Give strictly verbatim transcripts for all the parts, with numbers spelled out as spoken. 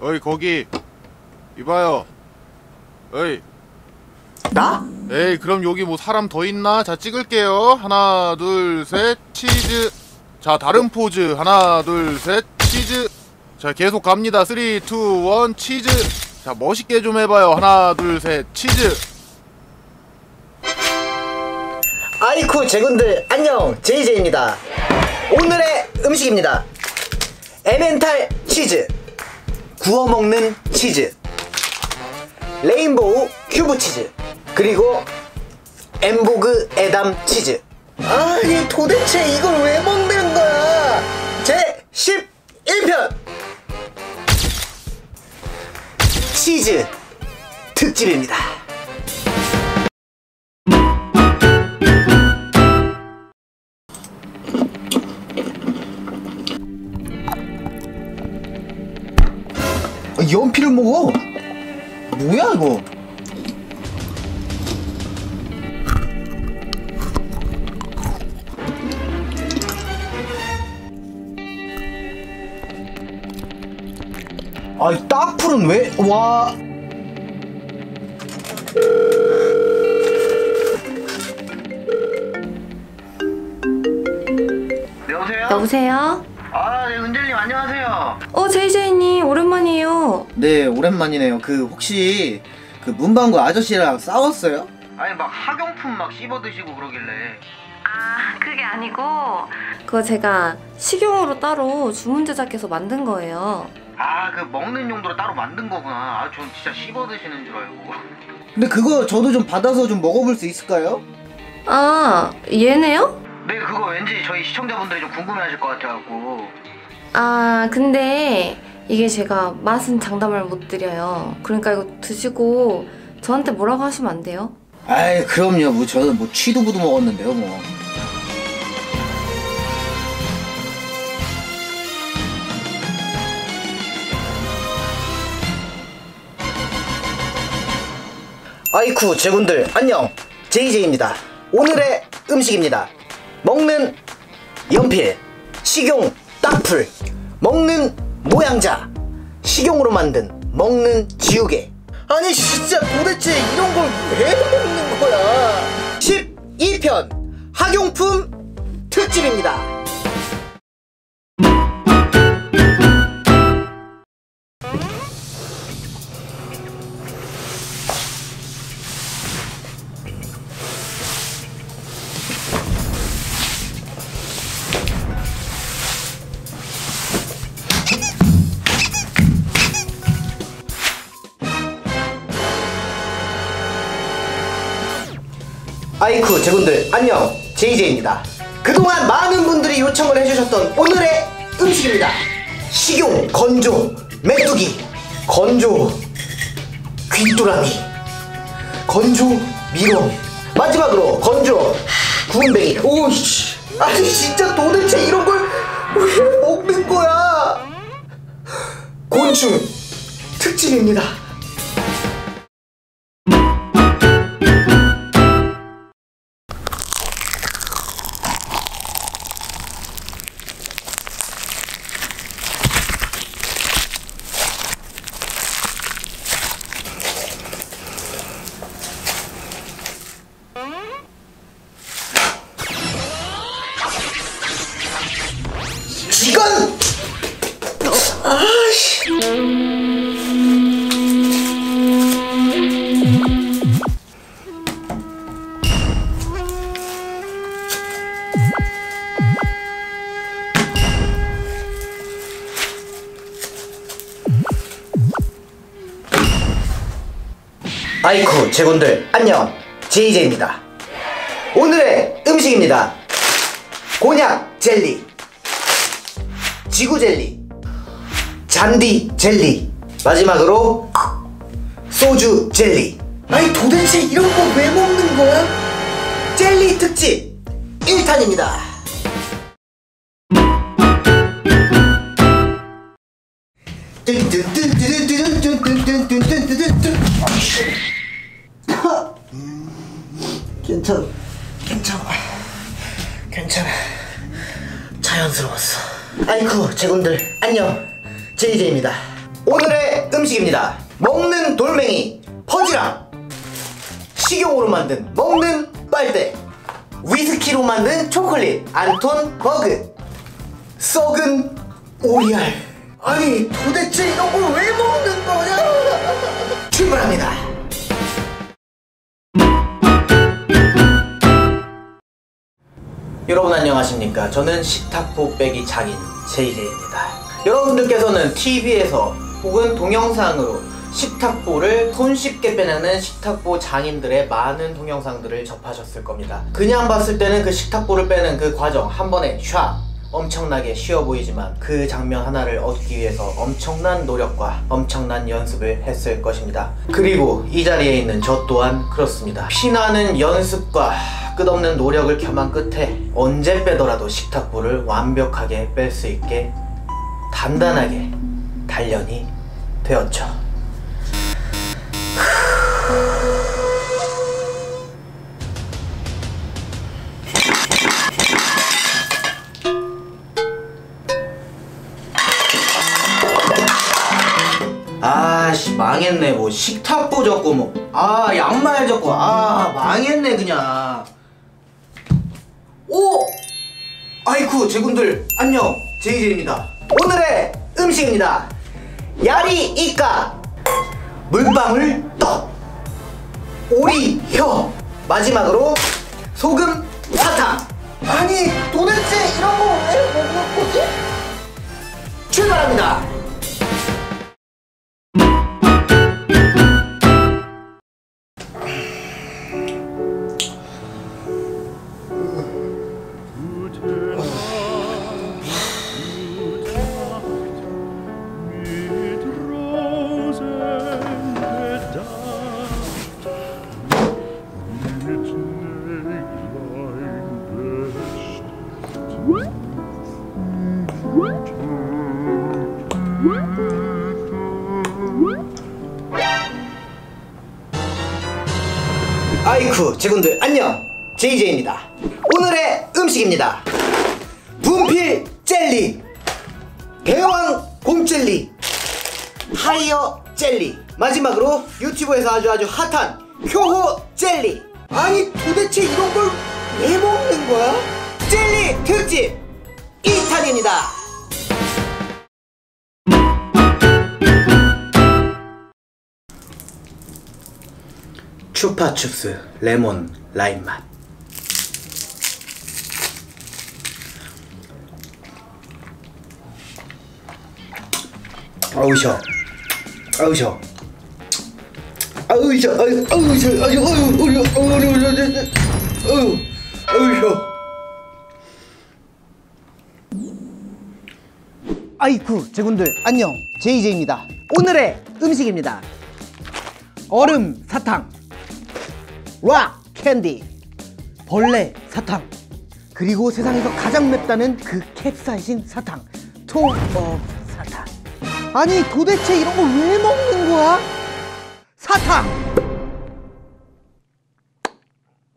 어이 거기 이봐요. 어이 나? 에이 그럼 여기 뭐 사람 더 있나? 자 찍을게요. 하나 둘 셋 치즈. 자 다른 포즈. 하나 둘 셋 치즈. 자 계속 갑니다. 쓰리 투 원 치즈. 자 멋있게 좀 해봐요. 하나 둘 셋 치즈. 아이쿠 제군들 안녕, 제이제이입니다. 오늘의 음식입니다. 에멘탈 치즈, 구워먹는 치즈, 레인보우 큐브 치즈, 그리고 엠보그 에담 치즈. 아니 도대체 이걸 왜 먹는 거야. 제십일 편 치즈 특집입니다. 연필을 먹어? 뭐야 이거? 아이 딱풀은 왜? 와 여보세요? 여보세요? 아, 네, 은재님 안녕하세요. 어, 제이제이님 오랜만이에요. 네, 오랜만이네요. 그 혹시 그 문방구 아저씨랑 싸웠어요? 아니, 막 학용품 막 씹어드시고 그러길래. 아, 그게 아니고 그거 제가 식용으로 따로 주문 제작해서 만든 거예요. 아, 그 먹는 용도로 따로 만든 거구나. 아, 전 진짜 씹어드시는 줄 알고. 근데 그거 저도 좀 받아서 좀 먹어볼 수 있을까요? 아, 얘네요? 네, 그거 왠지 저희 시청자분들이 좀 궁금해하실 것 같아갖고. 아, 근데 이게 제가 맛은 장담을 못 드려요. 그러니까 이거 드시고 저한테 뭐라고 하시면 안 돼요? 아이, 그럼요. 뭐 저는 뭐 취두부도 먹었는데요, 뭐. 아이쿠, 제군들 안녕, 제이제이입니다. 오늘의 음식입니다. 먹는 연필, 식용 딱풀, 먹는 모양자, 식용으로 만든 먹는 지우개. 아니 진짜 도대체 이런 걸 왜 먹는 거야. 십이 편 학용품 특집입니다. 아이쿠 제군들 안녕, 제이제이입니다. 그동안 많은 분들이 요청을 해주셨던 오늘의 음식입니다. 식용 건조 메뚜기, 건조 귀뚜라미, 건조 미롱, 마지막으로 건조 구운뱅이. 오씨, 아니 진짜 도대체 이런 걸 왜 먹는 거야. 곤충 특집입니다. 이건 아씨. 아이쿠 제군들 안녕, 제이제이입니다. 오늘의 음식입니다. 곤약 젤리, 지구젤리, 잔디젤리, 마지막으로 소주젤리. 아니 도대체 이런 거 왜 먹는 거야? 젤리 특집 일 탄입니다. 괜찮아. 괜찮아. 괜찮아. 자연스러웠어. 아이쿠 제군들 안녕. 제이제이입니다. 오늘의 음식입니다. 먹는 돌멩이 퍼지랑, 식용으로 만든 먹는 빨대, 위스키로 만든 초콜릿 안톤 버그, 썩은 오리알. 아니 도대체 이런 걸 왜 먹는 거냐. 출발합니다. 여러분 안녕하십니까. 저는 식탁보 빼기 장인 제이제이입니다. 여러분들께서는 티비에서 혹은 동영상으로 식탁보를 손쉽게 빼내는 식탁보 장인들의 많은 동영상들을 접하셨을 겁니다. 그냥 봤을 때는 그 식탁보를 빼는 그 과정 한 번에 샥 엄청나게 쉬워 보이지만, 그 장면 하나를 얻기 위해서 엄청난 노력과 엄청난 연습을 했을 것입니다. 그리고 이 자리에 있는 저 또한 그렇습니다. 피나는 연습과 끝없는 노력을 겸한 끝에 언제 빼더라도 식탁보를 완벽하게 뺄 수 있게 단단하게 단련이 되었죠. 아씨 망했네. 뭐 식탁보 젓고 뭐 아 양말 젓고 아 망했네 그냥. 오! 아이쿠 제군들 안녕. 제이제이입니다. 오늘의 음식입니다. 야리 이까, 물방울 떡, 오리 혀, 마지막으로 소금 사탕. 아니 도대체 이런 거 왜 먹는 거지? 출발합니다. 아이쿠 제군들 안녕. 제이제이입니다. 오늘의 음식입니다. 분필 젤리, 대왕 곰젤리, 하이어 젤리, 마지막으로 유튜브에서 아주 아주 핫한 효호 젤리. 아니 도대체 이런 걸 왜 먹는 거야? 젤리 특집 이 탄입니다. 추파춥스 레몬 라임 맛. 아우 셔 아우 셔 아우 셔 아우 셔 아우 셔 아우 셔 아우 셔 아우 셔 아이쿠 제군들 안녕. 제이제이입니다. 오늘의 음식입니다. 얼음 사탕, 락 캔디, 벌레 사탕, 그리고 세상에서 가장 맵다는 그 캡사이신 사탕, 톱 오브 사탕. 아니 도대체 이런 걸 왜 먹는 거야? 사탕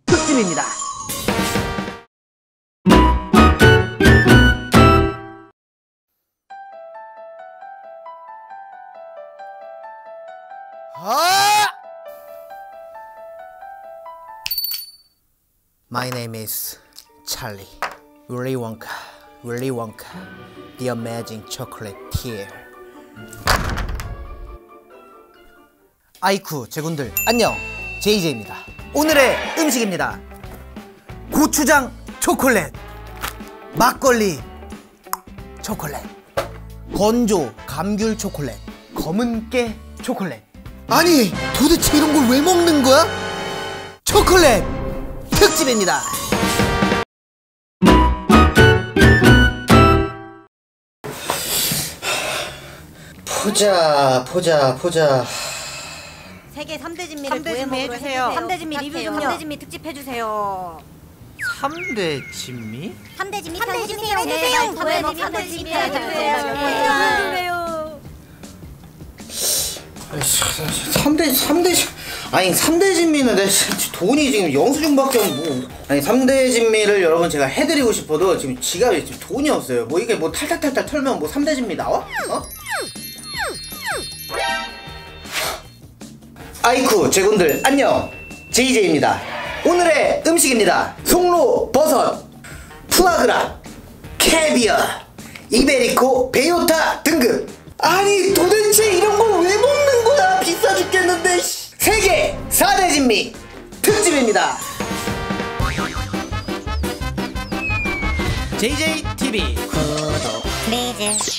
특집입니다. My name is Charlie. Willy Wonka, Willy Wonka, the amazing chocolatier. 아이쿠 제군들 안녕. 제이제이입니다. 오늘의 음식입니다. 고추장 초콜릿, 막걸리 초콜릿, 건조 감귤 초콜릿, 검은깨 초콜릿. 아니 도대체 이런 걸 왜 먹는 거야? 초콜릿 특집입니다. 보자 보자 보자. 세계 삼대 진미를 삼대 진미 해주세요. 삼대 진미 리뷰 좀요. 삼대 진미 특집 해주세요. 삼대 진미? 삼대 진미 해주세요. 해주세요. 삼대 진미 해주세요. 삼대 삼대 아니 삼 대 진미인데 돈이 지금 영수증밖에 없고, 아니 삼 대 진미를 여러분 제가 해드리고 싶어도 지금 지갑에 지금 돈이 없어요. 뭐 이게 뭐 탈탈탈탈 털면 뭐 삼 대 진미 나와? 어? 아이쿠 제군들 안녕, 제이제이입니다. 오늘의 음식입니다. 송로 버섯, 플라그라, 캐비어, 이베리코 베요타 등급. 아니 도대체 이런 걸 왜 먹는 거야? 비싸 죽겠는데. 세계 사 대 진미 특집입니다. 제이제이티비 구독 플리즈.